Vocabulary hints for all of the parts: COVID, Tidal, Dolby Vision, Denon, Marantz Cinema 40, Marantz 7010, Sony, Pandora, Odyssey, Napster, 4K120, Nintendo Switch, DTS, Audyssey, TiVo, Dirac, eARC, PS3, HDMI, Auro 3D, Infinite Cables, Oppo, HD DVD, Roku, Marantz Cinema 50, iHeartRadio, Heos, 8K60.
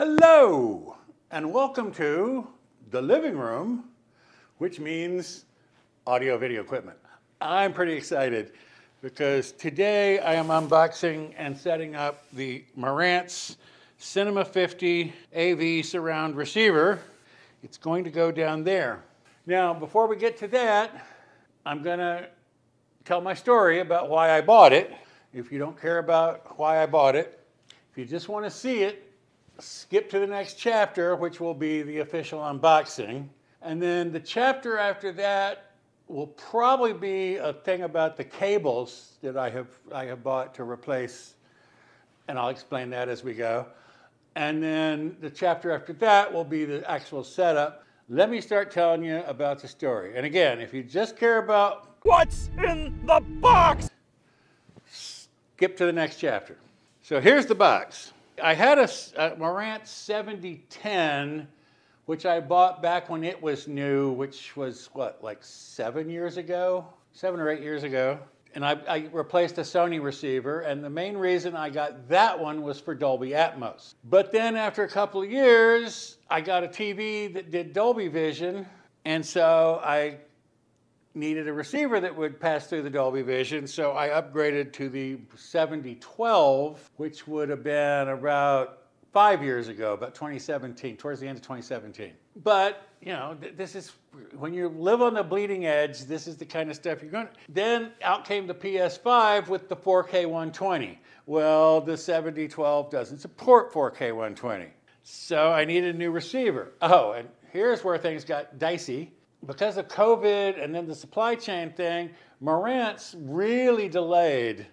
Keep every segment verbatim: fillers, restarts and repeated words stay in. Hello, and welcome to the living room, which means audio video equipment. I'm pretty excited because today I am unboxing and setting up the Marantz Cinema fifty A V surround receiver. It's going to go down there. Now, before we get to that, I'm gonna tell my story about why I bought it. If you don't care about why I bought it, if you just wanna see it, skip to the next chapter, which will be the official unboxing. And then the chapter after that will probably be a thing about the cables that I have, I have bought to replace, and I'll explain that as we go. And then the chapter after that will be the actual setup. Let me start telling you about the story. And again, if you just care about what's in the box, skip to the next chapter. So here's the box. I had a, a Marantz seventy ten, which I bought back when it was new, which was what, like seven years ago? Seven or eight years ago. And I, I replaced a Sony receiver, and the main reason I got that one was for Dolby Atmos. But then after a couple of years, I got a T V that did Dolby Vision, and so I needed a receiver that would pass through the Dolby Vision, so I upgraded to the seventy twelve, which would have been about five years ago, about twenty seventeen, towards the end of twenty seventeen. But, you know, this is, when you live on the bleeding edge, this is the kind of stuff you're going to. Then out came the P S five with the four K one twenty. Well, the seventy twelve doesn't support four K one twenty, so I needed a new receiver. Oh, and here's where things got dicey. Because of COVID and then the supply chain thing, Marantz really delayed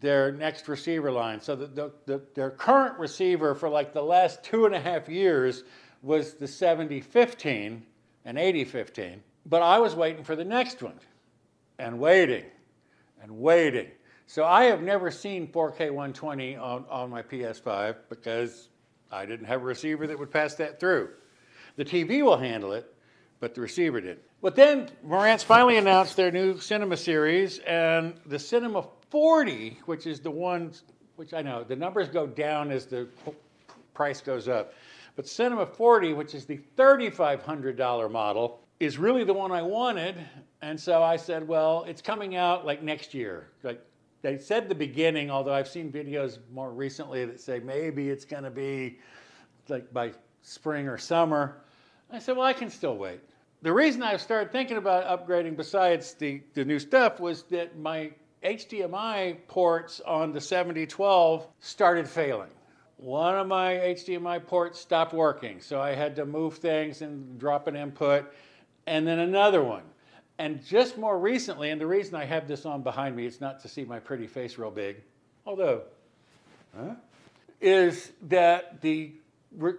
their next receiver line. So the, the, the, their current receiver for like the last two and a half years was the seventy fifteen and eighty fifteen. But I was waiting for the next one and waiting and waiting. So I have never seen four K one twenty on, on my P S five because I didn't have a receiver that would pass that through. The T V will handle it, but the receiver didn't. But then Marantz finally announced their new cinema series, and the Cinema forty, which is the one, which I know, the numbers go down as the price goes up. But Cinema forty, which is the thirty-five hundred dollar model, is really the one I wanted. And so I said, well, it's coming out like next year. Like they said the beginning, although I've seen videos more recently that say maybe it's gonna be like by spring or summer. I said, well, I can still wait. The reason I started thinking about upgrading besides the, the new stuff was that my H D M I ports on the seventy twelve started failing. One of my H D M I ports stopped working, so I had to move things and drop an input, and then another one. And just more recently, and the reason I have this on behind me, it's not to see my pretty face real big, although, huh? is that the, the,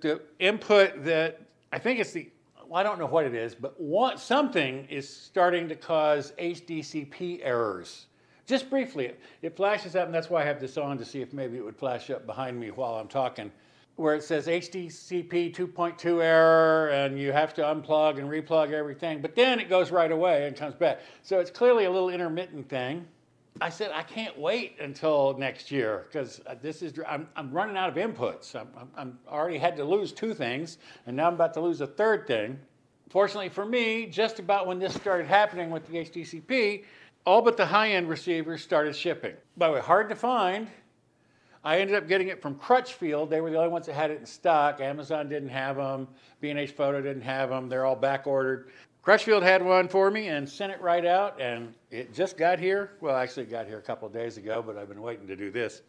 the input that, I think it's the, well, I don't know what it is, but one, something is starting to cause H D C P errors. Just briefly, it, it flashes up, and that's why I have this on, to see if maybe it would flash up behind me while I'm talking, where it says H D C P two point two error, and you have to unplug and replug everything, but then it goes right away and comes back. So it's clearly a little intermittent thing. I said, I can't wait until next year because this is, I'm, I'm running out of inputs. I'm, I'm, I'm already had to lose two things, and now I'm about to lose a third thing. Fortunately for me, just about when this started happening with the H D C P, all but the high-end receivers started shipping. By the way, hard to find. I ended up getting it from Crutchfield. They were the only ones that had it in stock. Amazon didn't have them. B and H Photo didn't have them. They're all back-ordered. Crutchfield had one for me and sent it right out, and it just got here. Well, actually it got here a couple of days ago, but I've been waiting to do this.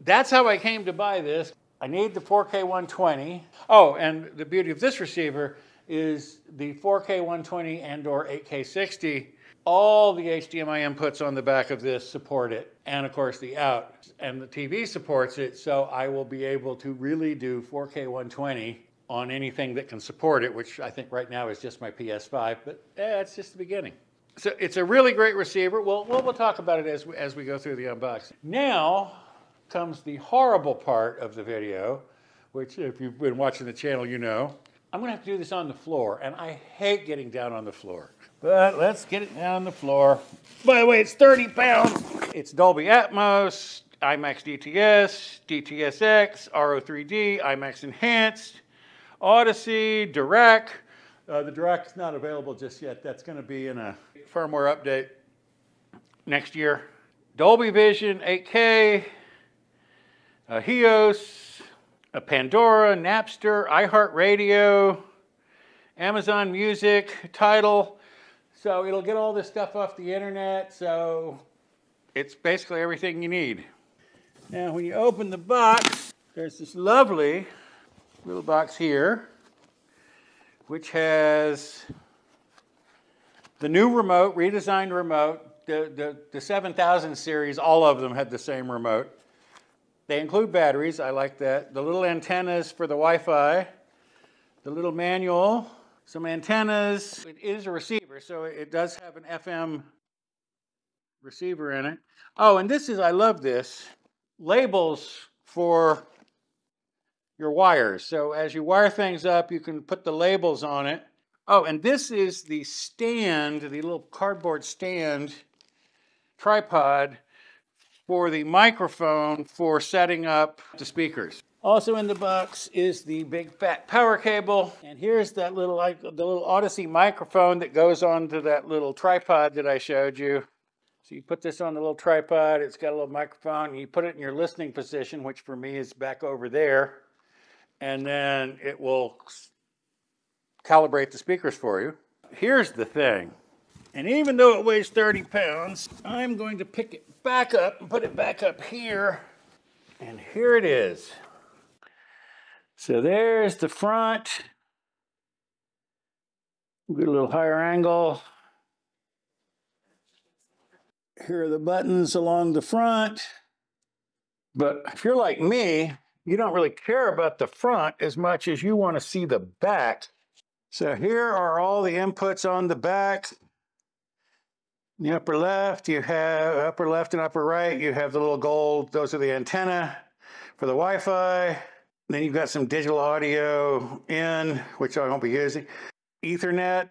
That's how I came to buy this. I need the four K one twenty. Oh, and the beauty of this receiver is the four K one twenty and or eight K sixty. All the H D M I inputs on the back of this support it, and of course the out, and the T V supports it, so I will be able to really do four K one twenty on anything that can support it, which I think right now is just my P S five, but eh, it's just the beginning. So it's a really great receiver. Well, we'll, we'll talk about it as we, as we go through the unboxing. Now comes the horrible part of the video, which if you've been watching the channel, you know. I'm gonna have to do this on the floor, and I hate getting down on the floor. But let's get it down on the floor. By the way, it's thirty pounds. It's Dolby Atmos, IMAX D T S, D T S X, Auro three D, IMAX Enhanced, Odyssey, Dirac. Uh, the Dirac's not available just yet. That's going to be in a firmware update next year. Dolby Vision, eight K, uh, Heos, uh, Pandora, Napster, iHeartRadio, Amazon Music, Tidal. So it'll get all this stuff off the internet. So it's basically everything you need. Now, when you open the box, there's this lovely little box here, which has the new remote, redesigned remote. The, the, the seven thousand series, all of them had the same remote. They include batteries, I like that. The little antennas for the Wi-Fi, the little manual, some antennas. It is a receiver, so it does have an F M receiver in it. Oh, and this is, I love this, labels for your wires. So as you wire things up, you can put the labels on it. Oh, and this is the stand, the little cardboard stand tripod for the microphone for setting up the speakers. Also in the box is the big fat power cable. And here's that little, the little Odyssey microphone that goes onto that little tripod that I showed you. So you put this on the little tripod, it's got a little microphone, and you put it in your listening position, which for me is back over there, and then it will calibrate the speakers for you. Here's the thing, and even though it weighs thirty pounds, I'm going to pick it back up and put it back up here, and here it is. So there's the front. We'll get a little higher angle. Here are the buttons along the front. But if you're like me, you don't really care about the front as much as you want to see the back. So here are all the inputs on the back. In the upper left, you have upper left and upper right. You have the little gold. Those are the antenna for the Wi-Fi. Then you've got some digital audio in, which I won't be using. Ethernet.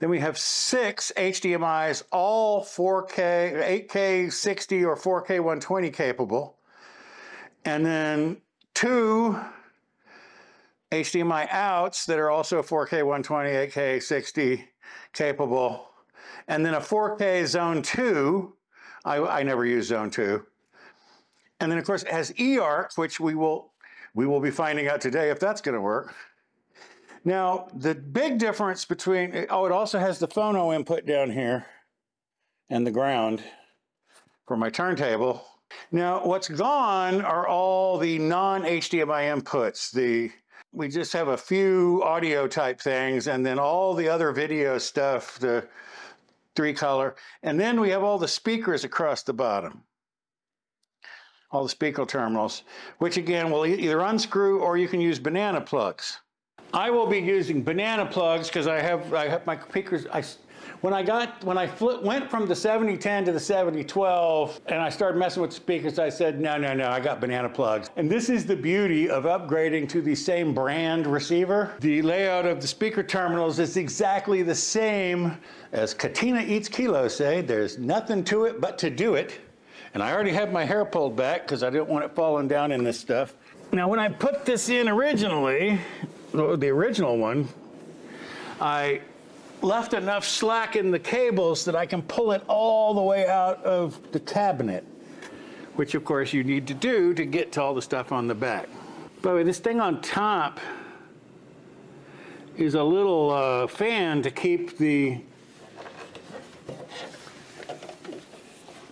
Then we have six H D M Is, all four K, eight K sixty or four K one twenty capable. And then two H D M I outs that are also four K one twenty, eight K sixty capable. And then a four K Zone two. I, I never use Zone two. And then, of course, it has eARC, which we will, we will be finding out today if that's going to work. Now, the big difference between, oh, it also has the phono input down here and the ground for my turntable. Now, what's gone are all the non-H D M I inputs. The, we just have a few audio type things, and then all the other video stuff, the three color. And then we have all the speakers across the bottom, all the speaker terminals, which again will either unscrew or you can use banana plugs. I will be using banana plugs because I have I have my speakers. I when I got when I flipped, went from the seventy ten to the seventy twelve, and I started messing with the speakers. I said no, no, no. I got banana plugs, and this is the beauty of upgrading to the same brand receiver. The layout of the speaker terminals is exactly the same as Katina Eats Kilo say. There's nothing to it but to do it, and I already have my hair pulled back because I didn't want it falling down in this stuff. Now, when I put this in originally. The original one, I left enough slack in the cables that I can pull it all the way out of the cabinet, which of course you need to do to get to all the stuff on the back. By the way, this thing on top is a little uh, fan to keep the,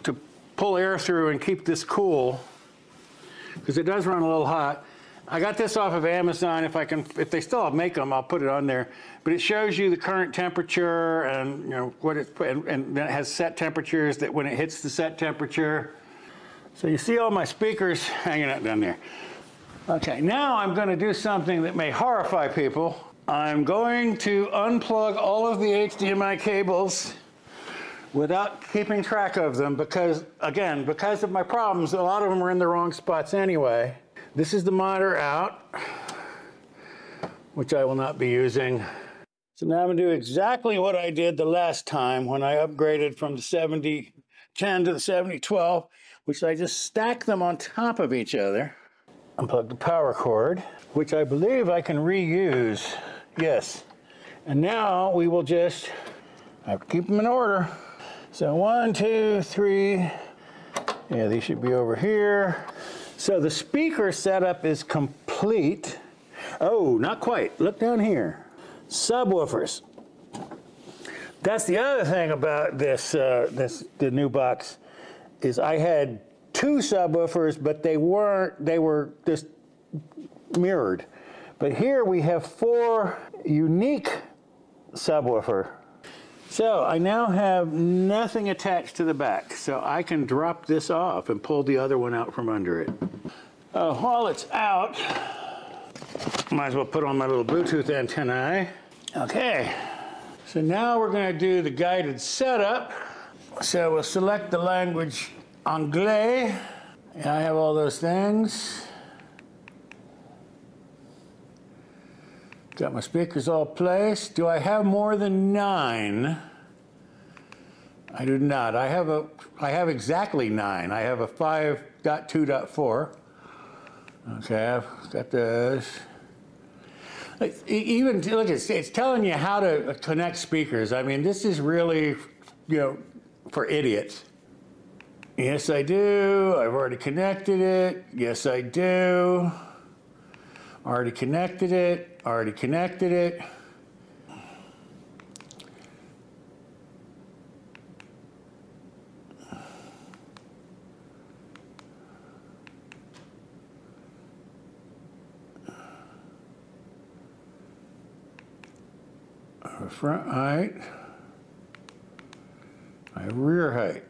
to pull air through and keep this cool, because it does run a little hot. I got this off of Amazon. If I can, if they still make them, I'll put it on there. But it shows you the current temperature and you know what it and, and then it has set temperatures that when it hits the set temperature. So you see all my speakers hanging out down there. Okay, now I'm going to do something that may horrify people. I'm going to unplug all of the H D M I cables without keeping track of them because, again, because of my problems, a lot of them are in the wrong spots anyway. This is the monitor out, which I will not be using. So now I'm gonna do exactly what I did the last time when I upgraded from the seventy ten to the seventy twelve, which I just stack them on top of each other. Unplug the power cord, which I believe I can reuse. Yes. And now we will just have to keep them in order. So one, two, three. Yeah, these should be over here. So the speaker setup is complete. Oh, not quite. Look down here. Subwoofers. That's the other thing about this, uh, this the new box, is I had two subwoofers, but they weren't, they were just mirrored. But here we have four unique subwoofer. So I now have nothing attached to the back, so I can drop this off and pull the other one out from under it. Uh, while it's out, might as well put on my little Bluetooth antennae. Okay, so now we're gonna do the guided setup. So we'll select the language Anglais, and I have all those things. Got my speakers all placed. Do I have more than nine? I do not. I have a, I have exactly nine. I have a five point two point four. Okay, I've got this. Even, look, it's, it's telling you how to connect speakers. I mean, this is really, you know, for idiots. Yes, I do. I've already connected it. Yes, I do. Already connected it. Already connected it. Front height, I have rear height.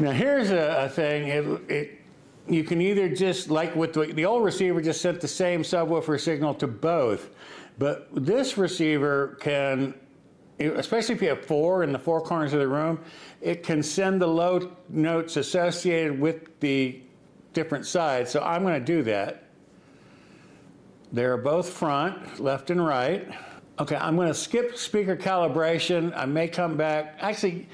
Now here's a, a thing, it, it, you can either just, like with the, the old receiver just sent the same subwoofer signal to both, but this receiver can, especially if you have four in the four corners of the room, it can send the low notes associated with the different sides. So I'm going to do that. They're both front, left and right. Okay, I'm going to skip speaker calibration. I may come back. Actually,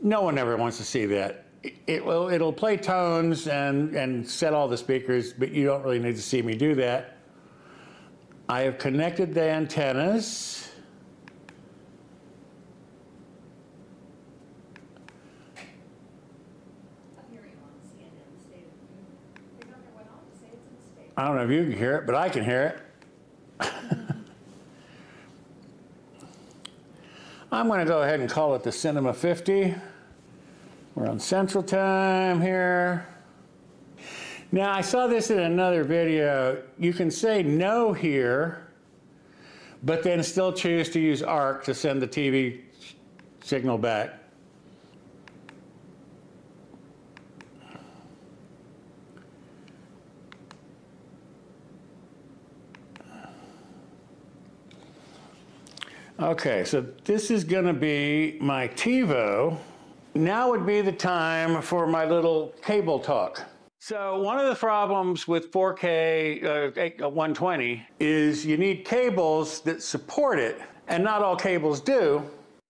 no one ever wants to see that. It, it will, it'll play tones and, and set all the speakers, but you don't really need to see me do that. I have connected the antennas. I don't know if you can hear it, but I can hear it. I'm going to go ahead and call it the Cinema fifty. We're on Central Time here. Now, I saw this in another video. You can say no here, but then still choose to use A R C to send the T V signal back. Okay, so this is going to be my TiVo. Now would be the time for my little cable talk. So one of the problems with four K uh, one twenty is you need cables that support it, and not all cables do.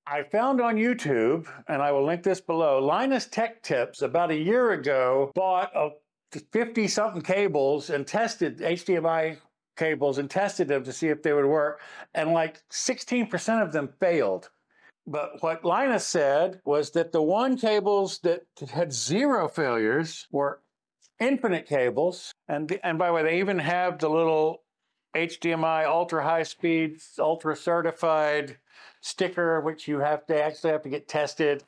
I found on YouTube, and I will link this below, Linus Tech Tips about a year ago bought fifty something cables and tested H D M I cables and tested them to see if they would work, and like sixteen percent of them failed. But what Linus said was that the one cables that had zero failures were infinite cables, and the, and by the way, they even have the little H D M I ultra high speed, ultra certified sticker, which you have to actually have to get tested.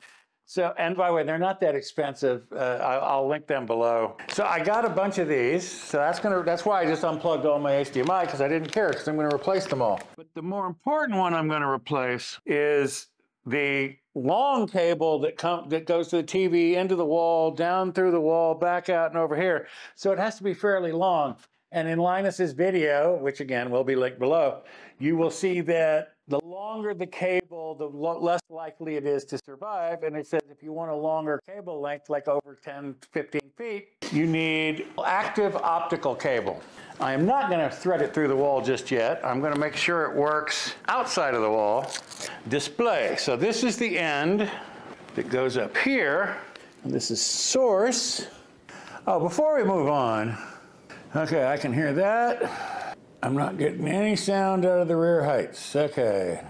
So, and by the way, they're not that expensive. Uh, I, I'll link them below. So I got a bunch of these. So that's gonna, that's why I just unplugged all my H D M I, because I didn't care, because I'm gonna replace them all. But the more important one I'm gonna replace is the long cable that come, that goes to the T V, into the wall, down through the wall, back out and over here. So it has to be fairly long. And in Linus's video, which again will be linked below, you will see that the longer the cable, the less likely it is to survive. And it says if you want a longer cable length, like over ten, fifteen feet, you need active optical cable. I am not going to thread it through the wall just yet. I'm going to make sure it works outside of the wall. Display. So this is the end that goes up here. And this is source. Oh, before we move on, okay, I can hear that. I'm not getting any sound out of the rear heights. Okay.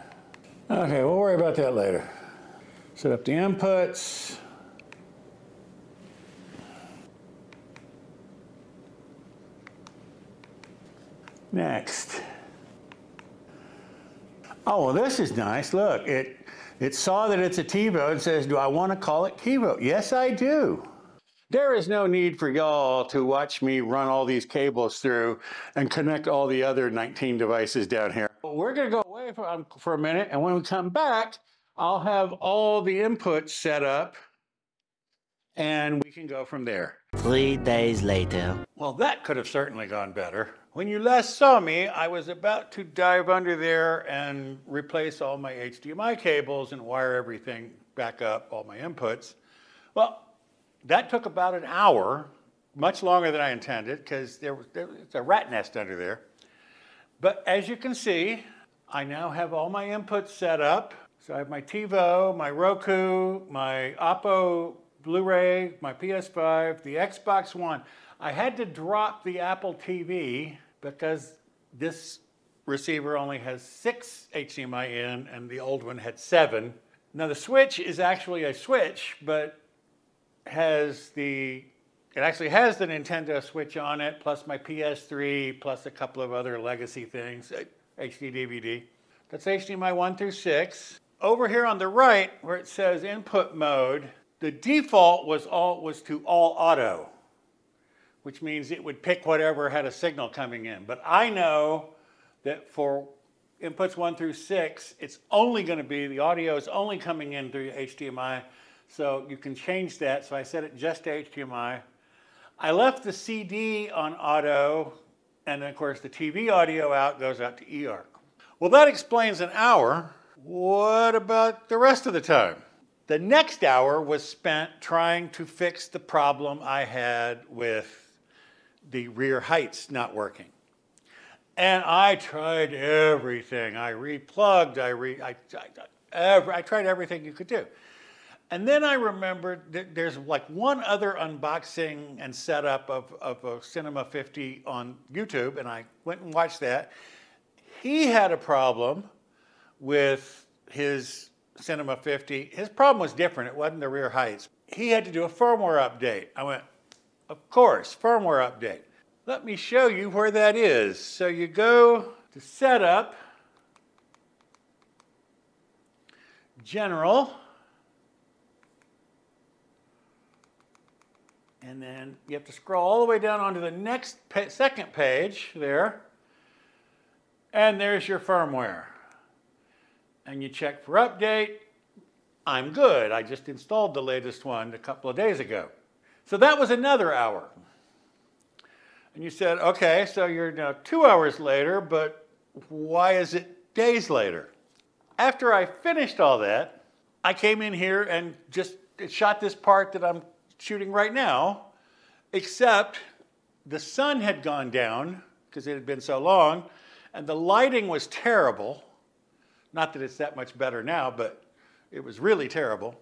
Okay, we'll worry about that later. Set up the inputs. Next. Oh, well, this is nice. Look, it, it saw that it's a TiVo and says, do I want to call it TiVo? Yes, I do. There is no need for y'all to watch me run all these cables through and connect all the other nineteen devices down here. We're going to go away for, um, for a minute, and when we come back, I'll have all the inputs set up, and we can go from there. Three days later. Well, that could have certainly gone better. When you last saw me, I was about to dive under there and replace all my H D M I cables and wire everything back up, all my inputs. Well, that took about an hour, much longer than I intended, because there was there, it's a rat nest under there. But as you can see, I now have all my inputs set up. So I have my TiVo, my Roku, my Oppo Blu-ray, my P S five, the Xbox One. I had to drop the Apple T V because this receiver only has six H D M I in and the old one had seven. Now the Switch is actually a Switch, but has the, it actually has the Nintendo Switch on it, plus my P S three, plus a couple of other legacy things, H D D V D. That's H D M I one through six. Over here on the right, where it says input mode, the default was all was to all auto, which means it would pick whatever had a signal coming in. But I know that for inputs one through six, it's only going to be, the audio is only coming in through H D M I. So you can change that, so I set it just to H D M I. I left the C D on auto, and then of course the T V audio out goes out to eARC. Well, that explains an hour. What about the rest of the time? The next hour was spent trying to fix the problem I had with the rear heights not working. And I tried everything. I replugged, I, re I, I, I, I tried everything you could do. And then I remembered that there's like one other unboxing and setup of, of a Cinema fifty on YouTube, and I went and watched that. He had a problem with his Cinema fifty. His problem was different. It wasn't the rear heights. He had to do a firmware update. I went, of course, firmware update. Let me show you where that is. So you go to Setup, General, and then you have to scroll all the way down onto the next pa- second page there. And there's your firmware. And you check for update. I'm good. I just installed the latest one a couple of days ago. So that was another hour. And you said, okay, so you're now two hours later, but why is it days later? After I finished all that, I came in here and just shot this part that I'm shooting right now, except the sun had gone down because it had been so long, and the lighting was terrible. Not that it's that much better now, but it was really terrible.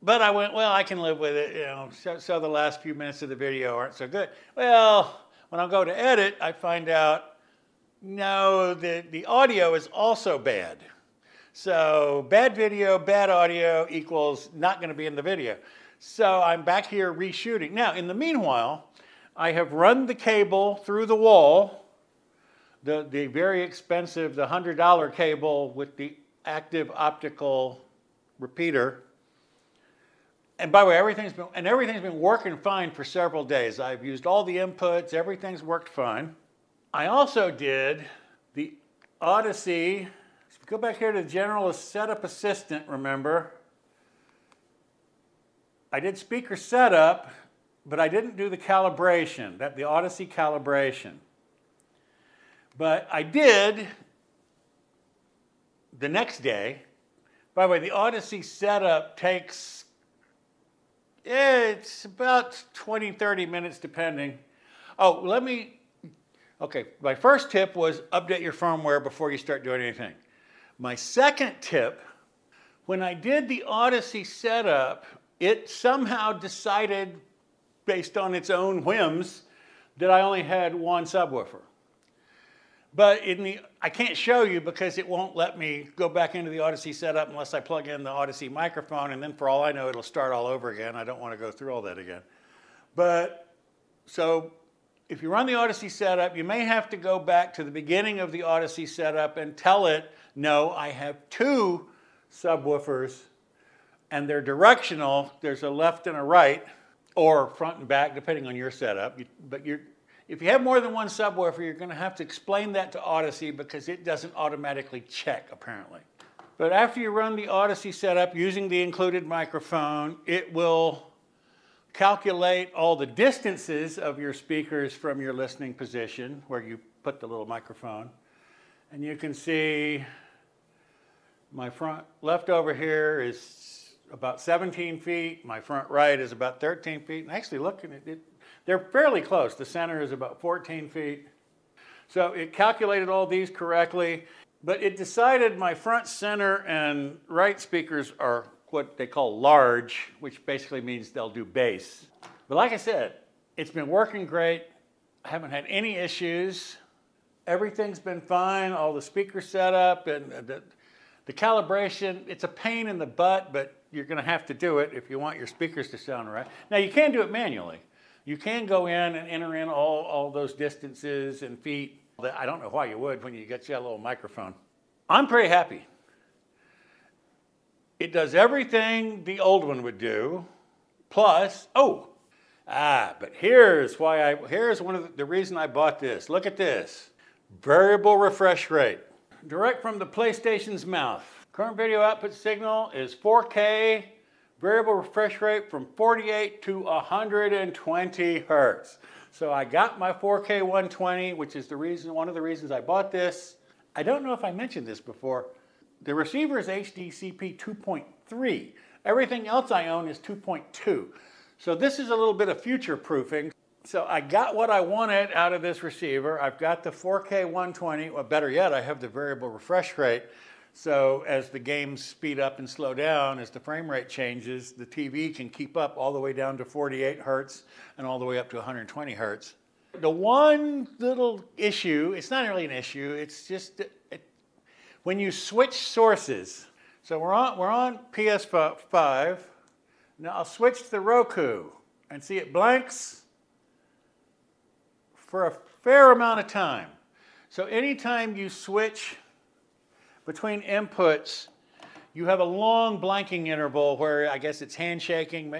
But I went, well, I can live with it, you know, so, so the last few minutes of the video aren't so good. Well, when I go to edit, I find out, no, the, the audio is also bad. So bad video, bad audio equals not going to be in the video. So I'm back here reshooting. Now, in the meanwhile, I have run the cable through the wall, the, the very expensive, the one hundred dollar cable with the active optical repeater. And by the way, everything's been, and everything's been working fine for several days. I've used all the inputs. Everything's worked fine. I also did the Odyssey. Go back here to the General Setup Assistant, remember. I did speaker setup, but I didn't do the calibration, that the Audyssey calibration. But I did the next day. By the way, the Audyssey setup takes, it's about twenty, thirty minutes depending. Oh, let me, okay, my first tip was update your firmware before you start doing anything. My second tip, when I did the Audyssey setup, it somehow decided, based on its own whims, that I only had one subwoofer. But in the, I can't show you because it won't let me go back into the Audyssey setup unless I plug in the Audyssey microphone, and then for all I know, it'll start all over again. I don't want to go through all that again. But, so, if you run the Audyssey setup, you may have to go back to the beginning of the Audyssey setup and tell it, no, I have two subwoofers, and they're directional. There's a left and a right, or front and back, depending on your setup. You, but you're, if you have more than one subwoofer, you're going to have to explain that to Audyssey because it doesn't automatically check, apparently. But after you run the Audyssey setup using the included microphone, it will calculate all the distances of your speakers from your listening position, where you put the little microphone. And you can see my front left over here is about seventeen feet. My front right is about thirteen feet. And actually, look, it, it, they're fairly close. The center is about fourteen feet. So it calculated all these correctly, but it decided my front, center, and right speakers are what they call large, which basically means they'll do bass. But like I said, it's been working great. I haven't had any issues. Everything's been fine, all the speaker setup and the, the calibration. It's a pain in the butt, but you're gonna have to do it if you want your speakers to sound right. Now you can do it manually. You can go in and enter in all, all those distances and feet. I don't know why you would when you get your little microphone. I'm pretty happy. It does everything the old one would do, plus, oh, ah, but here's why I, here's one of the, the reason I bought this. Look at this, variable refresh rate. Direct from the PlayStation's mouth. Current video output signal is four K, variable refresh rate from forty-eight to one hundred twenty hertz. So I got my four K one twenty, which is the reason, one of the reasons I bought this. I don't know if I mentioned this before. The receiver is H D C P two point three. Everything else I own is two point two. So this is a little bit of future proofing. So I got what I wanted out of this receiver. I've got the four K one twenty, well, better yet, I have the variable refresh rate. So as the games speed up and slow down, as the frame rate changes, the T V can keep up all the way down to forty-eight hertz and all the way up to one hundred twenty hertz. The one little issue, it's not really an issue, it's just it, when you switch sources. So we're on, we're on P S five. Now I'll switch to the Roku and see it blanks for a fair amount of time. So anytime you switch between inputs, you have a long blanking interval where I guess it's handshaking,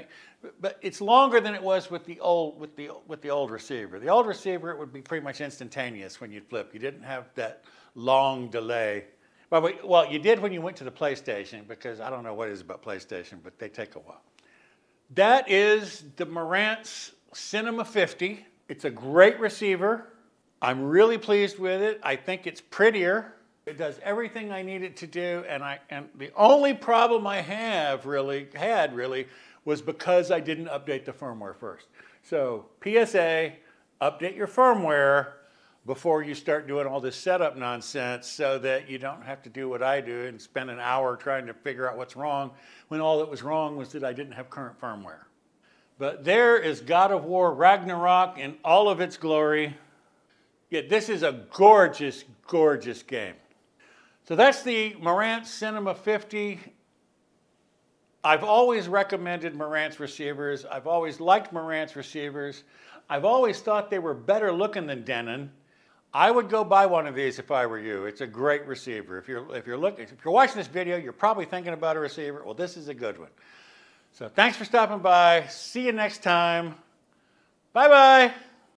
but it's longer than it was with the old with the with the old receiver. The old receiver, it would be pretty much instantaneous when you'd flip. You didn't have that long delay. Well, you did when you went to the PlayStation, because I don't know what it is about PlayStation, but they take a while. That is the Marantz Cinema fifty. It's a great receiver. I'm really pleased with it. I think it's prettier. It does everything I need it to do, and I and the only problem I have really had really was because I didn't update the firmware first. So P S A, update your firmware before you start doing all this setup nonsense, so that you don't have to do what I do and spend an hour trying to figure out what's wrong when all that was wrong was that I didn't have current firmware. But there is God of War Ragnarok in all of its glory. Yeah, this is a gorgeous, gorgeous game. So that's the Marantz Cinema fifty. I've always recommended Marantz receivers. I've always liked Marantz receivers. I've always thought they were better looking than Denon. I would go buy one of these if I were you. It's a great receiver. If you're, if you're looking, if you're watching this video, you're probably thinking about a receiver. Well, this is a good one. So thanks for stopping by. See you next time. Bye-bye.